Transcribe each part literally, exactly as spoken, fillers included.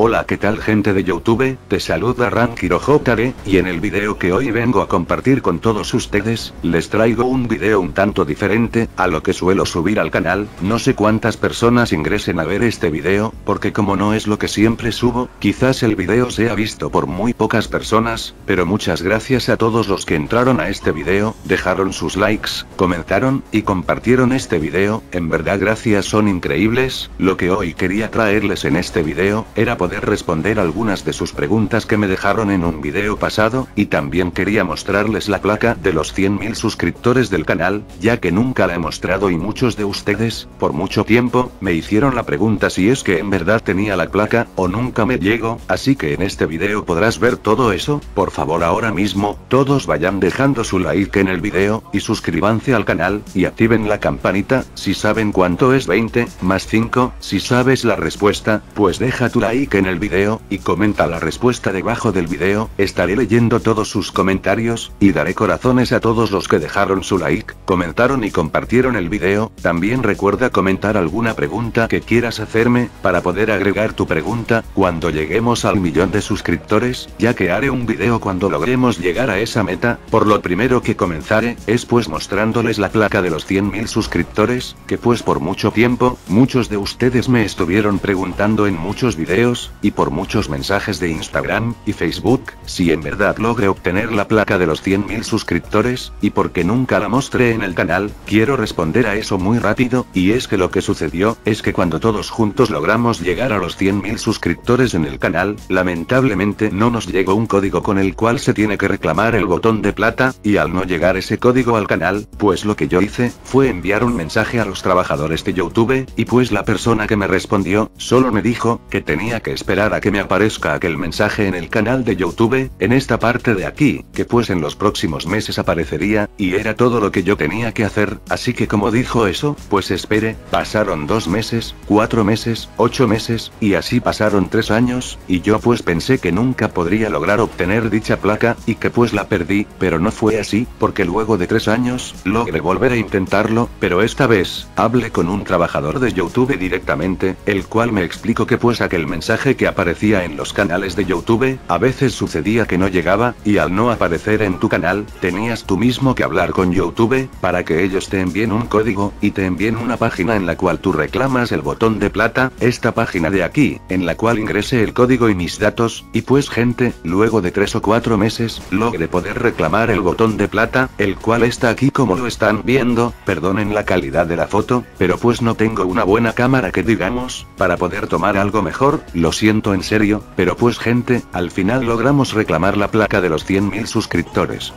Hola, ¿qué tal gente de YouTube? Te saluda RankiroJD, y en el video que hoy vengo a compartir con todos ustedes, les traigo un video un tanto diferente a lo que suelo subir al canal. No sé cuántas personas ingresen a ver este video, porque como no es lo que siempre subo, quizás el video sea visto por muy pocas personas, pero muchas gracias a todos los que entraron a este video, dejaron sus likes, comentaron y compartieron este video. En verdad, gracias, son increíbles. Lo que hoy quería traerles en este video era poder poder responder algunas de sus preguntas que me dejaron en un video pasado, y también quería mostrarles la placa de los cien mil suscriptores del canal, ya que nunca la he mostrado y muchos de ustedes, por mucho tiempo, me hicieron la pregunta si es que en verdad tenía la placa, o nunca me llegó, así que en este video podrás ver todo eso. Por favor, ahora mismo, todos vayan dejando su like en el video, y suscríbanse al canal, y activen la campanita. Si saben cuánto es veinte, más cinco, si sabes la respuesta, pues deja tu like en el video, y comenta la respuesta debajo del video. Estaré leyendo todos sus comentarios, y daré corazones a todos los que dejaron su like, comentaron y compartieron el video. También recuerda comentar alguna pregunta que quieras hacerme, para poder agregar tu pregunta, cuando lleguemos al millón de suscriptores, ya que haré un video cuando logremos llegar a esa meta. Por lo primero que comenzaré, es pues mostrándoles la placa de los cien mil suscriptores, que pues por mucho tiempo, muchos de ustedes me estuvieron preguntando en muchos videos, y por muchos mensajes de Instagram y Facebook, si en verdad logré obtener la placa de los cien mil suscriptores, y porque nunca la mostré en el canal. Quiero responder a eso muy rápido, y es que lo que sucedió es que cuando todos juntos logramos llegar a los cien mil suscriptores en el canal, lamentablemente no nos llegó un código con el cual se tiene que reclamar el botón de plata, y al no llegar ese código al canal, pues lo que yo hice fue enviar un mensaje a los trabajadores de YouTube, y pues la persona que me respondió solo me dijo que tenía que esperar a que me aparezca aquel mensaje en el canal de YouTube, en esta parte de aquí, que pues en los próximos meses aparecería, y era todo lo que yo tenía que hacer. Así que como dijo eso, pues espere. Pasaron dos meses, cuatro meses, ocho meses, y así pasaron tres años, y yo pues pensé que nunca podría lograr obtener dicha placa, y que pues la perdí, pero no fue así, porque luego de tres años, logré volver a intentarlo, pero esta vez, hablé con un trabajador de YouTube directamente, el cual me explicó que pues aquel mensaje que aparecía en los canales de YouTube, a veces sucedía que no llegaba, y al no aparecer en tu canal, tenías tú mismo que hablar con YouTube, para que ellos te envíen un código, y te envíen una página en la cual tú reclamas el botón de plata, esta página de aquí, en la cual ingresé el código y mis datos, y pues gente, luego de tres o cuatro meses, logré poder reclamar el botón de plata, el cual está aquí como lo están viendo. Perdonen la calidad de la foto, pero pues no tengo una buena cámara que digamos, para poder tomar algo mejor, lo Lo siento en serio, pero pues gente, al final logramos reclamar la placa de los cien mil suscriptores.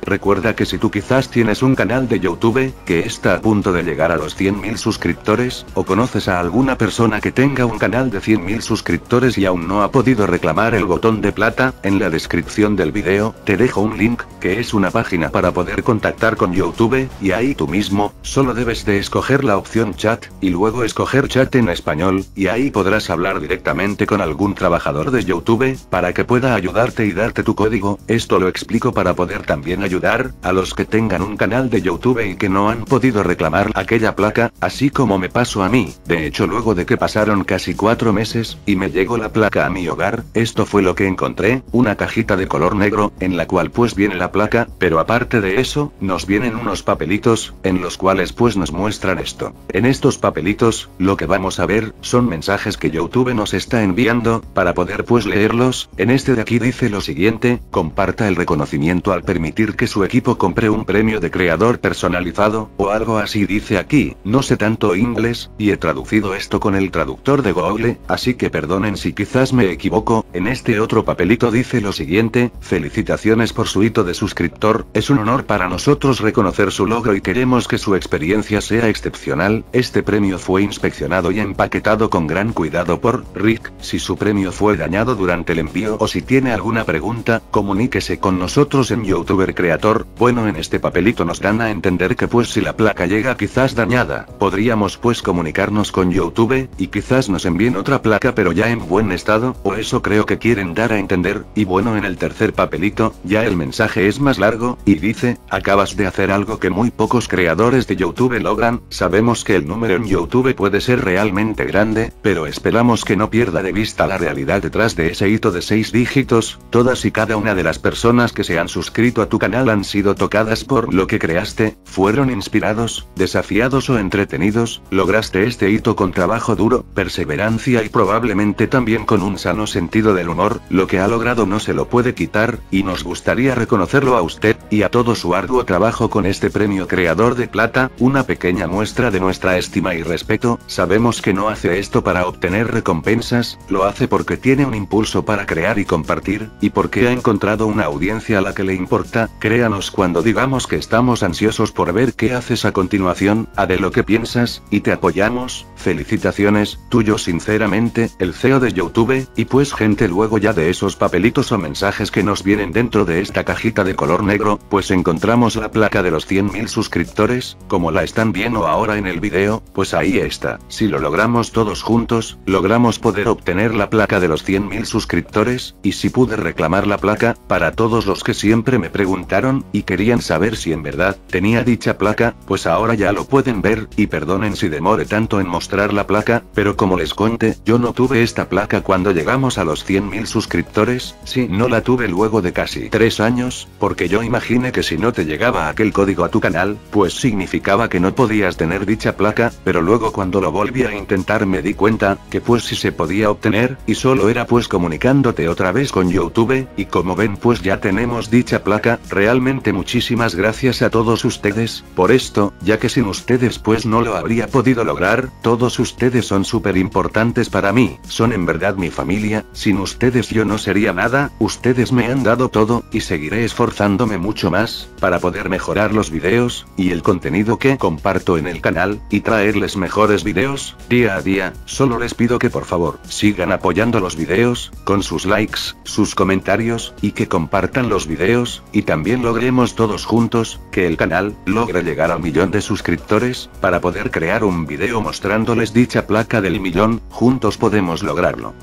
Recuerda que si tú quizás tienes un canal de YouTube, que está a punto de llegar a los cien mil suscriptores, o conoces a alguna persona que tenga un canal de cien mil suscriptores y aún no ha podido reclamar el botón de plata, en la descripción del video, te dejo un link, que es una página para poder contactar con YouTube, y ahí tú mismo, solo debes de escoger la opción chat, y luego escoger chat en español, y ahí podrás hablar directamente con algún trabajador de YouTube, para que pueda ayudarte y darte tu código. Esto lo explico para poder también ayudarte ayudar a los que tengan un canal de YouTube y que no han podido reclamar aquella placa, así como me pasó a mí. De hecho, luego de que pasaron casi cuatro meses, y me llegó la placa a mi hogar, esto fue lo que encontré, una cajita de color negro, en la cual pues viene la placa, pero aparte de eso, nos vienen unos papelitos, en los cuales pues nos muestran esto. En estos papelitos, lo que vamos a ver, son mensajes que YouTube nos está enviando, para poder pues leerlos. En este de aquí dice lo siguiente: comparta el reconocimiento al permitir que su equipo compre un premio de creador personalizado, o algo así dice aquí. No sé tanto inglés, y he traducido esto con el traductor de Google, así que perdonen si quizás me equivoco. En este otro papelito dice lo siguiente: felicitaciones por su hito de suscriptor, es un honor para nosotros reconocer su logro y queremos que su experiencia sea excepcional, este premio fue inspeccionado y empaquetado con gran cuidado por Rick, si su premio fue dañado durante el envío o si tiene alguna pregunta, comuníquese con nosotros en YouTuber Creator creator, bueno en este papelito nos dan a entender que pues si la placa llega quizás dañada, podríamos pues comunicarnos con YouTube, y quizás nos envíen otra placa pero ya en buen estado, o eso creo que quieren dar a entender, y bueno en el tercer papelito, ya el mensaje es más largo, y dice, acabas de hacer algo que muy pocos creadores de YouTube logran, sabemos que el número en YouTube puede ser realmente grande, pero esperamos que no pierda de vista la realidad detrás de ese hito de seis dígitos, todas y cada una de las personas que se han suscrito a tu canal han sido tocadas por lo que creaste, fueron inspirados, desafiados o entretenidos, lograste este hito con trabajo duro, perseverancia y probablemente también con un sano sentido del humor, lo que ha logrado no se lo puede quitar, y nos gustaría reconocerlo a usted, y a todo su arduo trabajo con este premio Creador de Plata, una pequeña muestra de nuestra estima y respeto, sabemos que no hace esto para obtener recompensas, lo hace porque tiene un impulso para crear y compartir, y porque ha encontrado una audiencia a la que le importa, créanos cuando digamos que estamos ansiosos por ver qué haces a continuación, a de lo que piensas, y te apoyamos, felicitaciones, tuyo sinceramente, el C E O de YouTube, y pues gente luego ya de esos papelitos o mensajes que nos vienen dentro de esta cajita de color negro, pues encontramos la placa de los cien mil suscriptores, como la están viendo ahora en el video, pues ahí está, si lo logramos todos juntos, logramos poder obtener la placa de los cien mil suscriptores, y si pude reclamar la placa, para todos los que siempre me preguntaron, y querían saber si en verdad tenía dicha placa, pues ahora ya lo pueden ver, y perdonen si demore tanto en mostrar la placa, pero como les conté, yo no tuve esta placa cuando llegamos a los cien mil suscriptores, sí, no la tuve luego de casi tres años, porque yo imaginé que si no te llegaba aquel código a tu canal, pues significaba que no podías tener dicha placa, pero luego cuando lo volví a intentar me di cuenta, que pues sí se podía obtener, y solo era pues comunicándote otra vez con YouTube, y como ven pues ya tenemos dicha placa, realmente muchísimas gracias a todos ustedes, por esto, ya que sin ustedes pues no lo habría podido lograr, todos ustedes son súper importantes para mí, son en verdad mi familia, sin ustedes yo no sería nada, ustedes me han dado todo, y seguiré esforzándome mucho más, para poder mejorar los videos, y el contenido que comparto en el canal, y traerles mejores videos, día a día, solo les pido que por favor, sigan apoyando los videos, con sus likes, sus comentarios, y que compartan los videos, y también logremos todos juntos, que el canal, logre llegar al millón de suscriptores, para poder crear un video mostrándoles dicha placa del millón, juntos podemos lograrlo.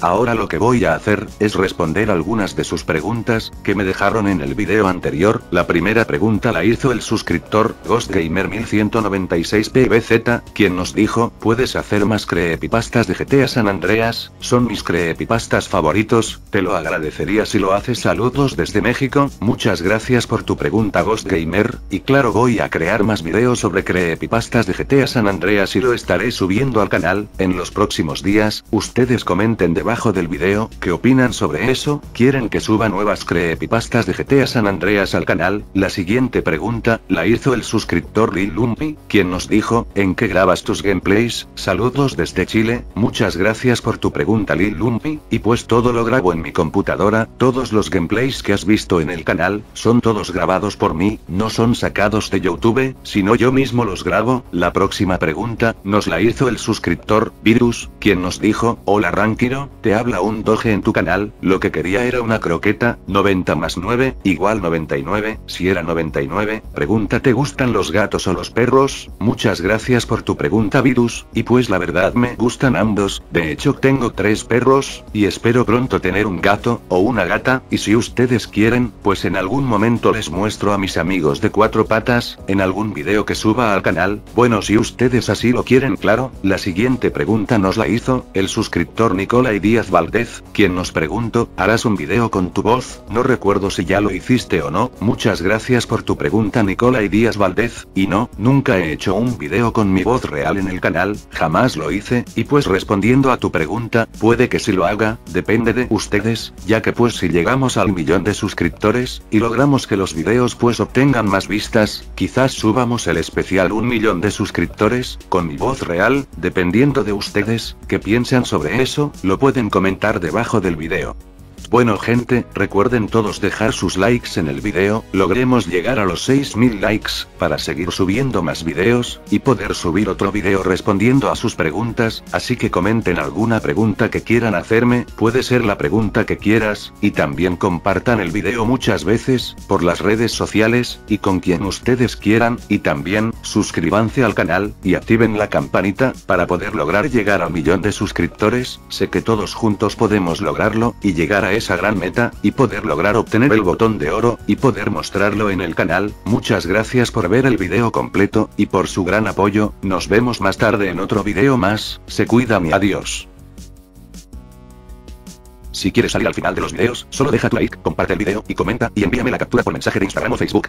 Ahora lo que voy a hacer, es responder algunas de sus preguntas, que me dejaron en el video anterior, la primera pregunta la hizo el suscriptor, Ghost Gamer uno uno nueve seis P B Z, quien nos dijo, ¿puedes hacer más creepypastas de G T A San Andreas? Son mis creepypastas favoritos, te lo agradecería si lo haces, saludos desde México, muchas gracias por tu pregunta GhostGamer, y claro voy a crear más videos sobre creepypastas de G T A San Andreas y lo estaré subiendo al canal, en los próximos días, ustedes comenten de debajo del video, ¿qué opinan sobre eso? ¿Quieren que suba nuevas creepypastas de G T A San Andreas al canal? La siguiente pregunta, la hizo el suscriptor Lil Lumpy, quien nos dijo, ¿en qué grabas tus gameplays? Saludos desde Chile, muchas gracias por tu pregunta Lil Lumpy, y pues todo lo grabo en mi computadora, todos los gameplays que has visto en el canal, son todos grabados por mí, no son sacados de YouTube, sino yo mismo los grabo. La próxima pregunta, nos la hizo el suscriptor Virus, quien nos dijo, hola Rankiro, te habla un doge en tu canal, lo que quería era una croqueta, noventa más nueve, igual noventa y nueve, si era noventa y nueve, pregunta ¿te gustan los gatos o los perros? Muchas gracias por tu pregunta Virus, y pues la verdad me gustan ambos, de hecho tengo tres perros, y espero pronto tener un gato, o una gata, y si ustedes quieren, pues en algún momento les muestro a mis amigos de cuatro patas, en algún video que suba al canal, bueno si ustedes así lo quieren claro. La siguiente pregunta nos la hizo, el suscriptor Nicola y Díaz Valdez, quien nos preguntó, ¿harás un video con tu voz? No recuerdo si ya lo hiciste o no, muchas gracias por tu pregunta Nicola y Díaz Valdez, y no, nunca he hecho un video con mi voz real en el canal, jamás lo hice, y pues respondiendo a tu pregunta, puede que sí lo haga, depende de ustedes, ya que pues si llegamos al millón de suscriptores, y logramos que los videos pues obtengan más vistas, quizás subamos el especial un millón de suscriptores, con mi voz real, dependiendo de ustedes, ¿qué piensan sobre eso? Lo pueden comentar debajo del video. Bueno gente, recuerden todos dejar sus likes en el video, logremos llegar a los seis mil likes, para seguir subiendo más videos, y poder subir otro video respondiendo a sus preguntas, así que comenten alguna pregunta que quieran hacerme, puede ser la pregunta que quieras, y también compartan el video muchas veces, por las redes sociales, y con quien ustedes quieran, y también, suscríbanse al canal, y activen la campanita, para poder lograr llegar al millón de suscriptores, sé que todos juntos podemos lograrlo, y llegar a esa gran meta, y poder lograr obtener el botón de oro, y poder mostrarlo en el canal, muchas gracias por ver el video completo, y por su gran apoyo, nos vemos más tarde en otro video más, se cuidan y adiós. Si quieres salir al final de los videos, solo deja tu like, comparte el video, y comenta, y envíame la captura por mensaje de Instagram o Facebook.